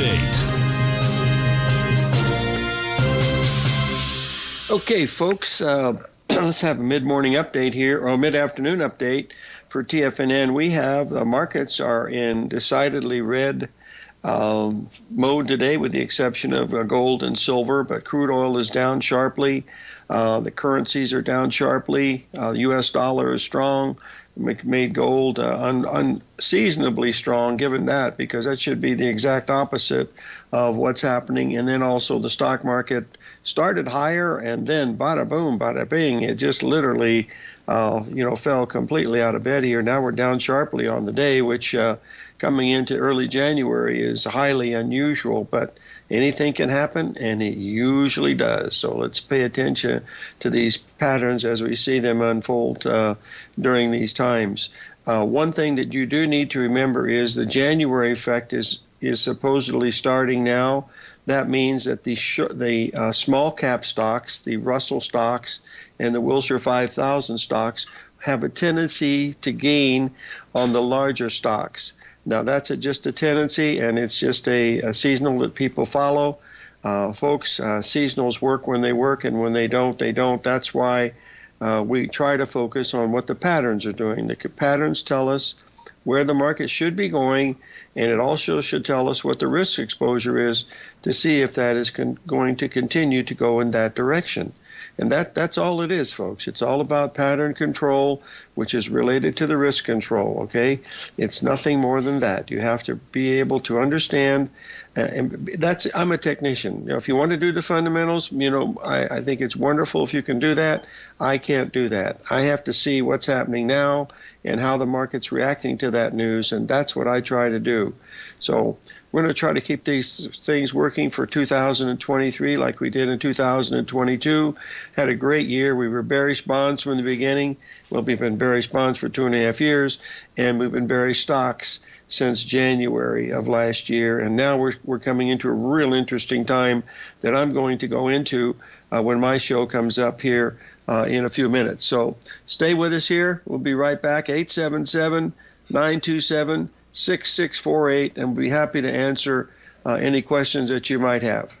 update. Okay, folks, let's have a mid-morning update here, or mid-afternoon update for TFNN. We have the markets are in decidedly red mode today, with the exception of gold and silver, but crude oil is down sharply. The currencies are down sharply. The U.S. dollar is strong, made gold unseasonably strong, given that, because that should be the exact opposite of what's happening. And then also the stock market started higher, and then bada boom, bada bing, it just literally fell completely out of bed here. Now we're down sharply on the day, which coming into early January is highly unusual, but anything can happen, and it usually does. So let's pay attention to these patterns as we see them unfold during these times. One thing that you do need to remember is the January effect is supposedly starting now. That means that the small cap stocks, the Russell stocks and the Wilshire 5000 stocks, have a tendency to gain on the larger stocks. Now, that's just a tendency, and it's just a seasonal that people follow. Folks, seasonals work when they work, and when they don't, they don't. That's why we try to focus on what the patterns are doing. The patterns tell us where the market should be going, and it also should tell us what the risk exposure is to see if that is going to continue to go in that direction. And that's all it is, folks. It's all about pattern control, which is related to the risk control, okay? It's nothing more than that. You have to be able to understand. I'm a technician. You know, if you want to do the fundamentals, I think it's wonderful if you can do that. I can't do that. I have to see what's happening now and how the market's reacting to that news, and that's what I try to do. So we're going to try to keep these things working for 2023 like we did in 2022. Had a great year. We were bearish bonds from the beginning. Well, we've been bearish bonds for 2.5 years, and we've been bearish stocks since January of last year. And now we're coming into a real interesting time that I'm going to go into when my show comes up here in a few minutes. So stay with us here. We'll be right back, 877-927-6648, and we'll be happy to answer any questions that you might have.